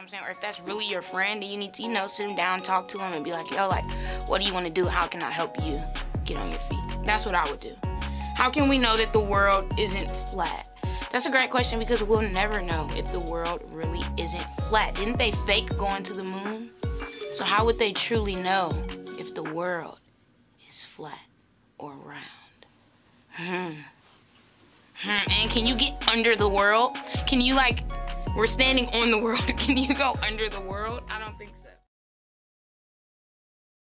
what I'm saying? Or if that's really your friend, then you need to, sit him down, talk to him, and be like, yo, like, what do you want to do? How can I help you get on your feet? That's what I would do. How can we know that the world isn't flat? That's a great question, because we'll never know if the world really isn't flat. Didn't they fake going to the moon? So how would they truly know if the world is flat or round? And can you get under the world? Can you, like, we're standing on the world. Can you go under the world?